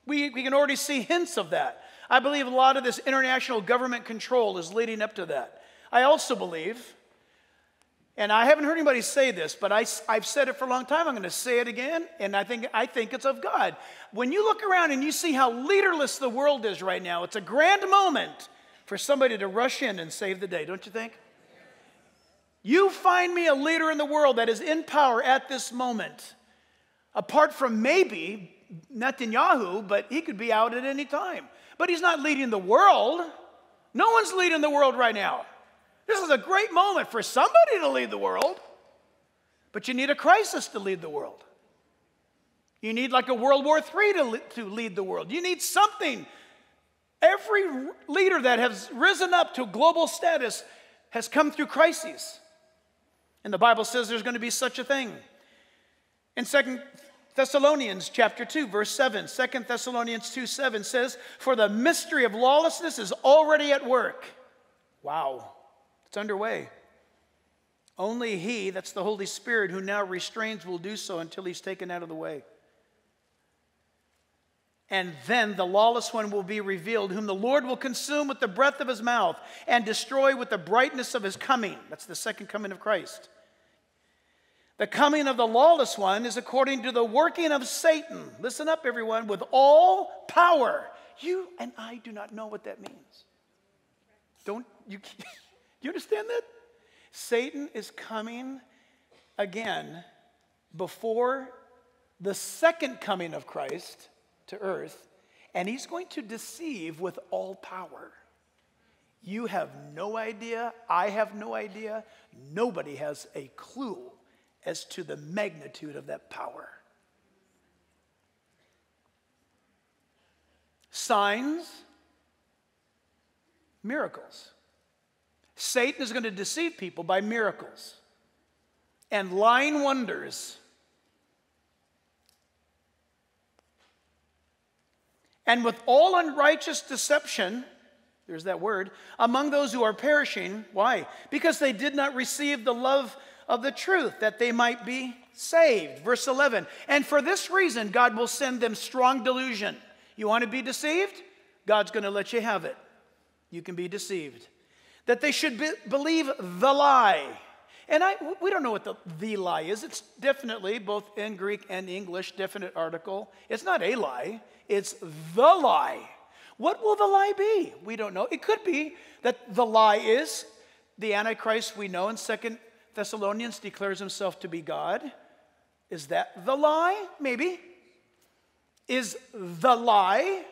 We, we can already see hints of that. I believe a lot of this international government control is leading up to that. I also believe... and I haven't heard anybody say this, but I, I've said it for a long time. I'm going to say it again, and I think, I think it's of God. When you look around and you see how leaderless the world is right now, it's a grand moment for somebody to rush in and save the day, don't you think? You find me a leader in the world that is in power at this moment, apart from maybe Netanyahu, but he could be out at any time. But he's not leading the world. No one's leading the world right now. This is a great moment for somebody to lead the world, but you need a crisis to lead the world. You need like a World War Three to, to lead the world. You need something. Every leader that has risen up to global status has come through crises. And the Bible says there's going to be such a thing. In Second Thessalonians chapter two, verse seven, Second Thessalonians two, seven says, for the mystery of lawlessness is already at work. Wow. It's underway. Only he, that's the Holy Spirit, who now restrains will do so until he's taken out of the way. And then the lawless one will be revealed, whom the Lord will consume with the breath of his mouth and destroy with the brightness of his coming. That's the second coming of Christ. The coming of the lawless one is according to the working of Satan. Listen up, everyone, with all power. You and I do not know what that means. Don't you... You understand that? Satan is coming again before the second coming of Christ to earth, and he's going to deceive with all power. You have no idea. I have no idea. Nobody has a clue as to the magnitude of that power. Signs, miracles. Satan is going to deceive people by miracles and lying wonders. And with all unrighteous deception, there's that word, among those who are perishing. Why? Because they did not receive the love of the truth that they might be saved. Verse eleven, and for this reason God will send them strong delusion. You want to be deceived? God's going to let you have it. You can be deceived. That they should be, believe the lie. And I, we don't know what the, the lie is. It's definitely, both in Greek and English, definite article. It's not a lie. It's the lie. What will the lie be? We don't know. It could be that the lie is the Antichrist we know in Second Thessalonians declares himself to be God. Is that the lie? Maybe. Is the lie?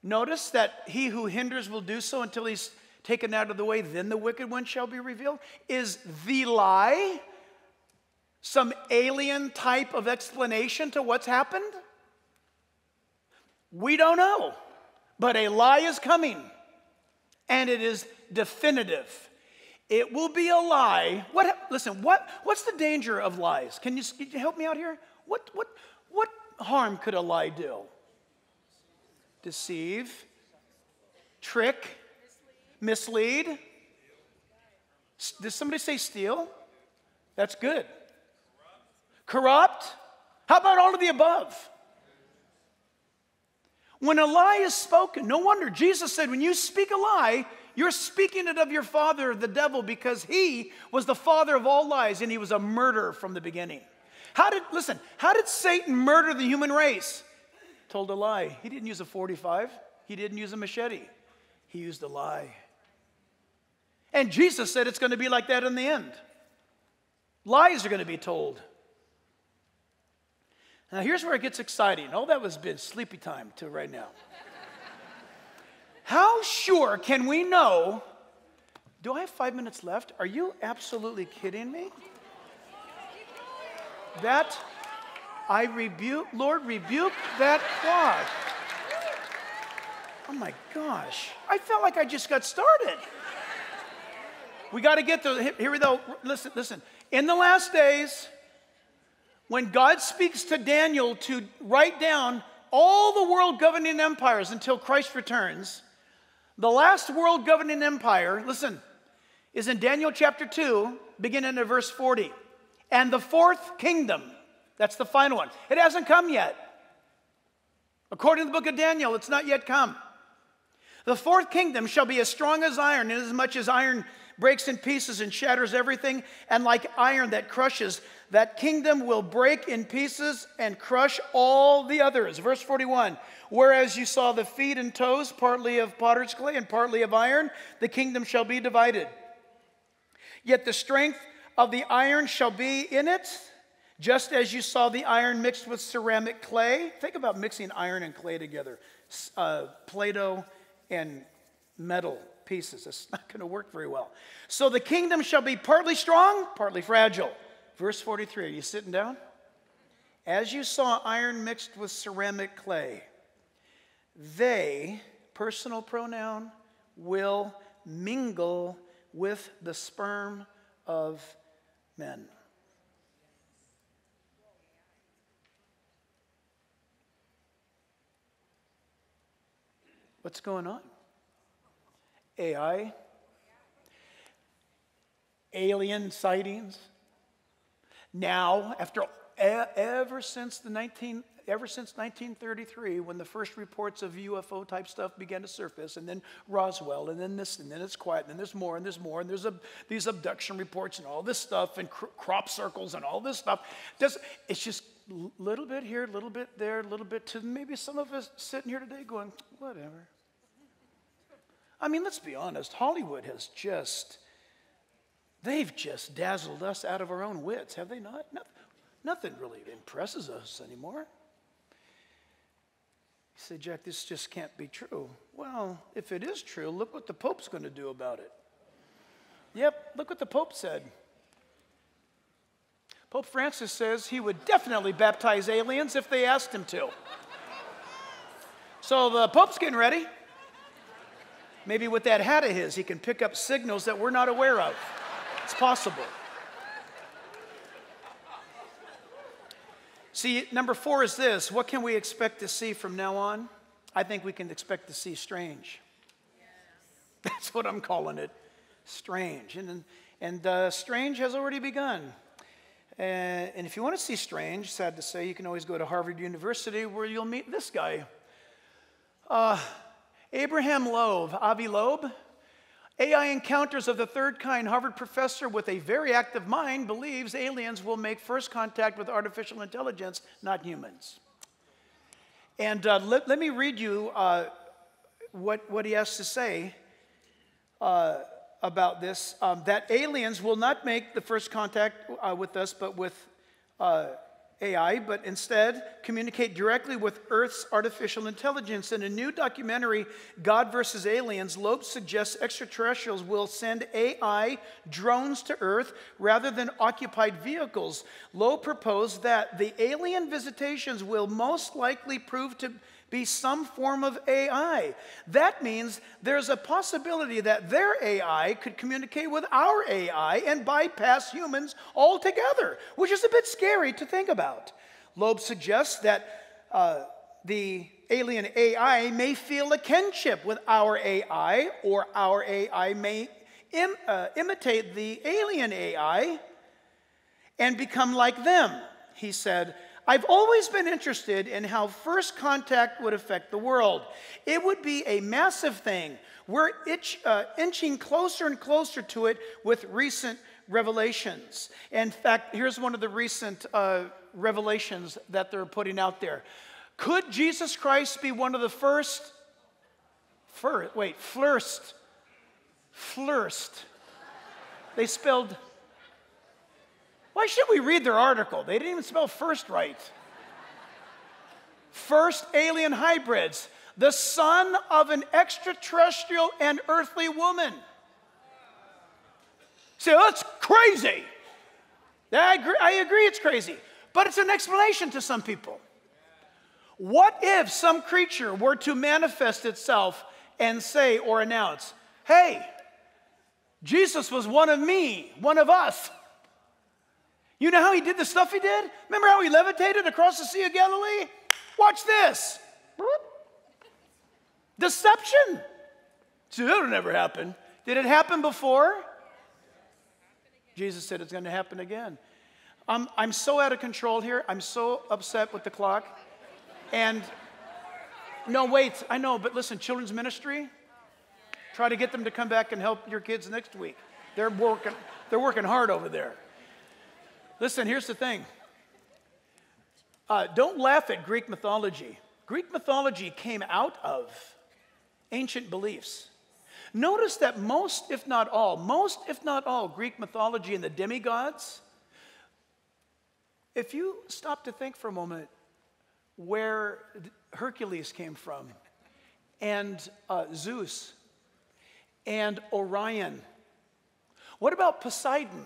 Notice that he who hinders will do so until he's taken out of the way, then the wicked one shall be revealed. Is the lie some alien type of explanation to what's happened? We don't know, but a lie is coming, and it is definitive. It will be a lie. What? Listen, what? What's the danger of lies? Can you, can you help me out here? What? What? What harm could a lie do? Deceive, trick. Mislead. Does somebody say steal? That's good. Corrupt. How about all of the above? When a lie is spoken, no wonder Jesus said, when you speak a lie, You're speaking it of your father, the devil, because he was the father of all lies, and he was a murderer from the beginning. How did, listen, how did Satan murder the human race? Told a lie. He didn't use a forty-five. He didn't use a machete. He used a lie. And Jesus said it's going to be like that in the end. Lies are going to be told. Now here's where it gets exciting. All that was been sleepy time to right now. How sure can we know? Do I have five minutes left? Are you absolutely kidding me? That I rebuke, Lord, rebuke that thought. Oh my gosh. I felt like I just got started. We got to get there. Here we go. Listen, listen. In the last days, when God speaks to Daniel to write down all the world governing empires until Christ returns, the last world governing empire, listen, is in Daniel chapter two, beginning at verse forty. And the fourth kingdom, that's the final one. It hasn't come yet. According to the book of Daniel, it's not yet come. The fourth kingdom shall be as strong as iron, inasmuch as iron breaks in pieces and shatters everything, and like iron that crushes, that kingdom will break in pieces and crush all the others. Verse forty-one, whereas you saw the feet and toes, partly of potter's clay and partly of iron, the kingdom shall be divided. Yet the strength of the iron shall be in it, just as you saw the iron mixed with ceramic clay. Think about mixing iron and clay together, uh, Play-Doh and metal pieces. It's not going to work very well. So the kingdom shall be partly strong, partly fragile. Verse forty-three, are you sitting down? As you saw iron mixed with ceramic clay, they, personal pronoun, will mingle with the sperm of men. What's going on? A I, alien sightings. Now, after ever since the nineteen ever since nineteen thirty-three, when the first reports of U F O type stuff began to surface, and then Roswell, and then this, and then it's quiet, and then there's more, and there's more, and there's a, these abduction reports and all this stuff, and cr crop circles and all this stuff. Just, it's just a little bit here, a little bit there, a little bit to maybe some of us sitting here today going, whatever. I mean, let's be honest, Hollywood has just, they've just dazzled us out of our own wits, have they not? No, nothing really impresses us anymore. You say, Jack, this just can't be true. Well, if it is true, look what the Pope's going to do about it. Yep, look what the Pope said. Pope Francis says he would definitely baptize aliens if they asked him to. So the Pope's getting ready. Maybe with that hat of his, he can pick up signals that we're not aware of. It's possible. See, number four is this. What can we expect to see from now on? I think we can expect to see strange. Yes. That's what I'm calling it. Strange. And, and uh, strange has already begun. Uh, and if you want to see strange, sad to say, you can always go to Harvard University where you'll meet this guy. Uh... Abraham Loeb, Avi Loeb, A I encounters of the third kind. Harvard professor with a very active mind believes aliens will make first contact with artificial intelligence, not humans. And uh, let, let me read you uh, what, what he has to say uh, about this, um, that aliens will not make the first contact uh, with us, but with uh, A I, but instead communicate directly with Earth's artificial intelligence. In a new documentary, God versus Aliens, Loeb suggests extraterrestrials will send A I drones to Earth rather than occupied vehicles. Loeb proposed that the alien visitations will most likely prove to be some form of A I. That means there's a possibility that their A I could communicate with our A I and bypass humans altogether, which is a bit scary to think about. Loeb suggests that uh, the alien A I may feel a kinship with our A I, or our A I may im uh, imitate the alien A I and become like them. He said, I've always been interested in how first contact would affect the world. It would be a massive thing. We're itch, uh, inching closer and closer to it with recent revelations. In fact, here's one of the recent uh, revelations that they're putting out there. Could Jesus Christ be one of the first, first wait, flirst, flirst. They spelled, why should we read their article? They didn't even spell first right. First alien hybrids, the son of an extraterrestrial and earthly woman. Say, oh, that's crazy. I agree, I agree it's crazy, but it's an explanation to some people. What if some creature were to manifest itself and say or announce, hey, Jesus was one of me, one of us. You know how he did the stuff he did? Remember how he levitated across the Sea of Galilee? Watch this. Deception. See, that'll never happen. Did it happen before? Jesus said it's going to happen again. Um, I'm so out of control here. I'm so upset with the clock. And no, wait, I know, but listen, children's ministry, try to get them to come back and help your kids next week. They're working, they're working hard over there. Listen, here's the thing. Uh, don't laugh at Greek mythology. Greek mythology came out of ancient beliefs. Notice that most, if not all, most, if not all, Greek mythology and the demigods, if you stop to think for a moment where Hercules came from, and uh, Zeus, and Orion. What about Poseidon?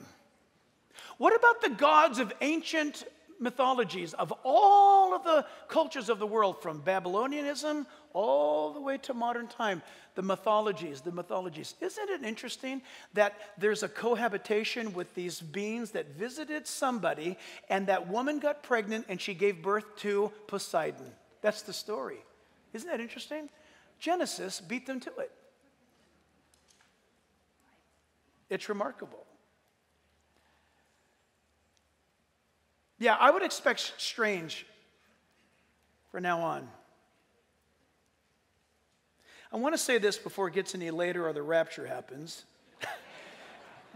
What about the gods of ancient mythologies of all of the cultures of the world, from Babylonianism all the way to modern time? The mythologies, the mythologies. Isn't it interesting that there's a cohabitation with these beings that visited somebody, and that woman got pregnant and she gave birth to Poseidon? That's the story. Isn't that interesting? Genesis beat them to it. It's remarkable. Yeah, I would expect strange from now on. I want to say this before it gets any later or the rapture happens.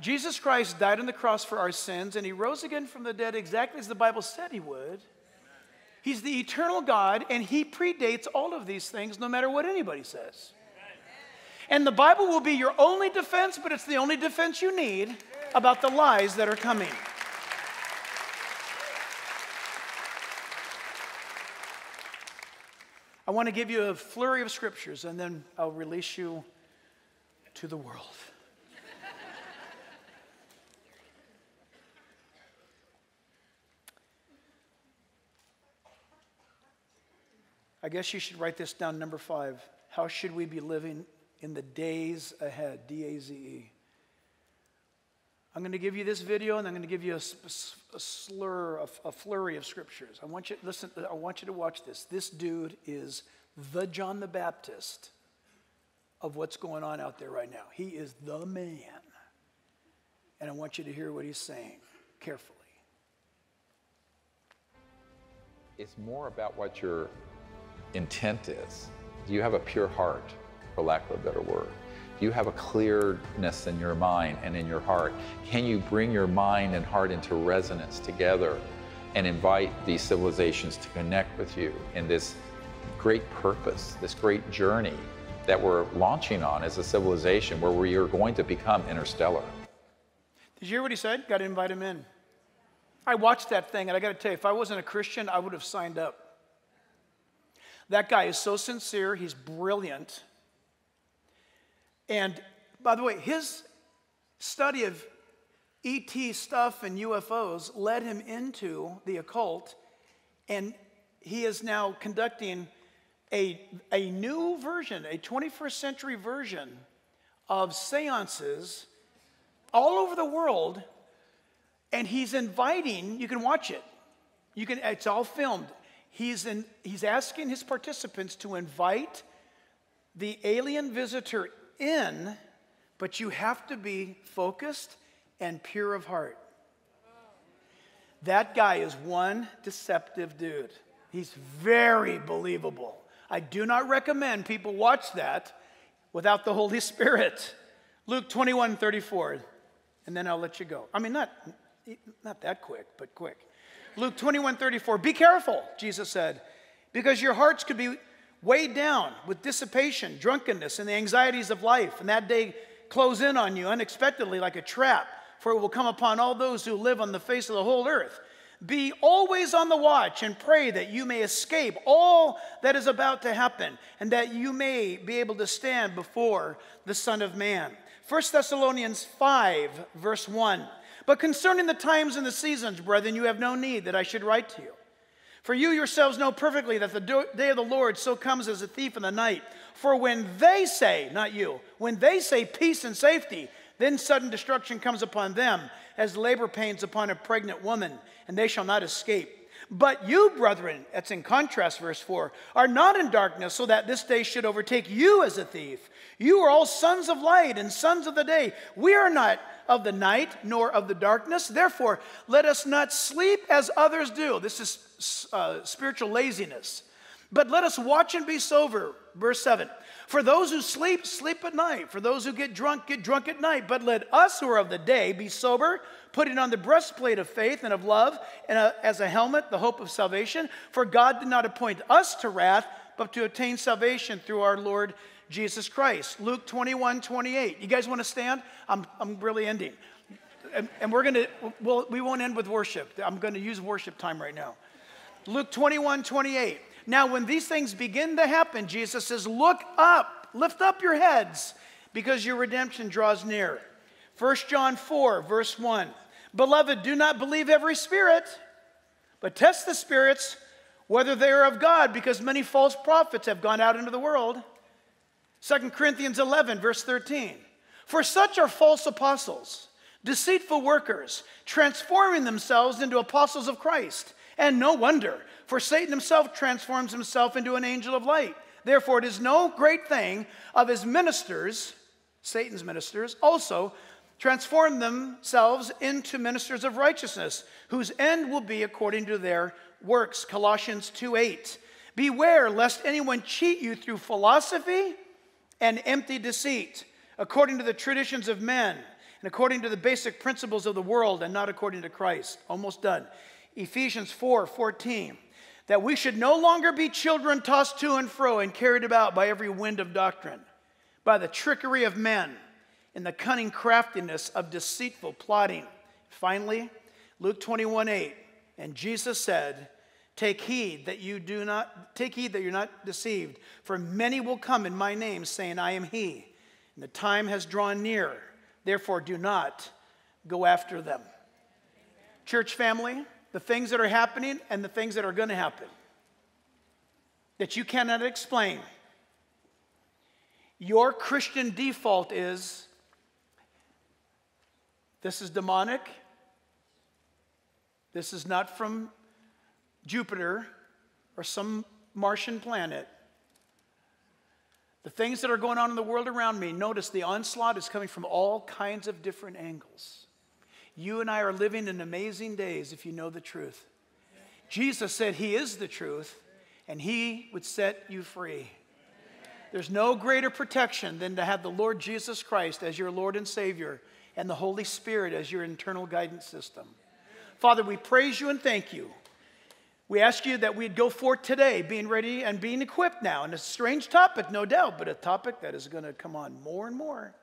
Jesus Christ died on the cross for our sins, and he rose again from the dead exactly as the Bible said he would. He's the eternal God, and he predates all of these things no matter what anybody says. And the Bible will be your only defense, but it's the only defense you need about the lies that are coming. I want to give you a flurry of scriptures, and then I'll release you to the world. I guess you should write this down, number five. How should we be living in the days ahead? D A Z E. I'm going to give you this video, and I'm going to give you a, a slur, a, a flurry of scriptures. I want you to listen. I want you to watch this. This dude is the John the Baptist of what's going on out there right now. He is the man, and I want you to hear what he's saying carefully. It's more about what your intent is. Do you have a pure heart, for lack of a better word? Do you have a clearness in your mind and in your heart? Can you bring your mind and heart into resonance together and invite these civilizations to connect with you in this great purpose, this great journey that we're launching on as a civilization where we are going to become interstellar? Did you hear what he said? Got to invite him in. I watched that thing, and I got to tell you, if I wasn't a Christian, I would have signed up. That guy is so sincere. He's brilliant. And by the way, his study of E T stuff and U F Os led him into the occult, and he is now conducting a, a new version, a twenty-first century version of seances all over the world, and he's inviting, you can watch it, you can, it's all filmed. He's, in, he's asking his participants to invite the alien visitor in, but you have to be focused and pure of heart. That guy is one deceptive dude. He's very believable. I do not recommend people watch that without the Holy Spirit. Luke twenty-one thirty-four, and then I'll let you go. I mean, not, not that quick, but quick. Luke twenty-one thirty-four, be careful, Jesus said, because your hearts could be weighed down with dissipation, drunkenness, and the anxieties of life, and that day close in on you unexpectedly like a trap, for it will come upon all those who live on the face of the whole earth. Be always on the watch and pray that you may escape all that is about to happen and that you may be able to stand before the Son of Man. First Thessalonians five, verse one. But concerning the times and the seasons, brethren, you have no need that I should write to you. For you yourselves know perfectly that the day of the Lord so comes as a thief in the night. For when they say, not you, when they say peace and safety, then sudden destruction comes upon them, as labor pains upon a pregnant woman, and they shall not escape. But you, brethren, that's in contrast, verse four, are not in darkness, so that this day should overtake you as a thief. You are all sons of light and sons of the day. We are not of the night, nor of the darkness. Therefore, let us not sleep as others do. This is uh, spiritual laziness. But let us watch and be sober. Verse seven. For those who sleep, sleep at night. For those who get drunk, get drunk at night. But let us who are of the day be sober, putting on the breastplate of faith and of love, and a, as a helmet, the hope of salvation. For God did not appoint us to wrath, but to obtain salvation through our Lord Jesus Christ. Luke twenty-one twenty-eight. You guys want to stand? I'm, I'm really ending. And, and we're going to, we'll, we won't end with worship. I'm going to use worship time right now. Luke twenty-one twenty-eight. Now, when these things begin to happen, Jesus says, look up, lift up your heads, because your redemption draws near. First John four, verse one. Beloved, do not believe every spirit, but test the spirits, whether they are of God, because many false prophets have gone out into the world. Second Corinthians eleven, verse thirteen. For such are false apostles, deceitful workers, transforming themselves into apostles of Christ. And no wonder, for Satan himself transforms himself into an angel of light. Therefore, it is no great thing of his ministers, Satan's ministers, also transform themselves into ministers of righteousness, whose end will be according to their works. Colossians two eight. Beware lest anyone cheat you through philosophy and empty deceit, according to the traditions of men, and according to the basic principles of the world, and not according to Christ. Almost done. Ephesians four fourteen, that we should no longer be children tossed to and fro and carried about by every wind of doctrine, by the trickery of men, and the cunning craftiness of deceitful plotting. Finally, Luke twenty-one eight, and Jesus said, "Take heed that you do not take heed that you're not deceived, for many will come in my name, saying, I am He, and the time has drawn near. Therefore, do not go after them." Church family. The things that are happening and the things that are going to happen that you cannot explain. Your Christian default is, this is demonic. This is not from Jupiter or some Martian planet. The things that are going on in the world around me, notice the onslaught is coming from all kinds of different angles. You and I are living in amazing days if you know the truth. Jesus said He is the truth, and He would set you free. There's no greater protection than to have the Lord Jesus Christ as your Lord and Savior and the Holy Spirit as your internal guidance system. Father, we praise you and thank you. We ask you that we'd go forth today being ready and being equipped now. And it's a strange topic, no doubt, but a topic that is going to come on more and more.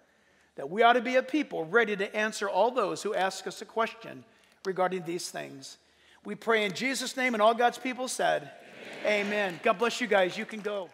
That we ought to be a people ready to answer all those who ask us a question regarding these things. We pray in Jesus' name, and all God's people said, amen. Amen. God bless you guys. You can go.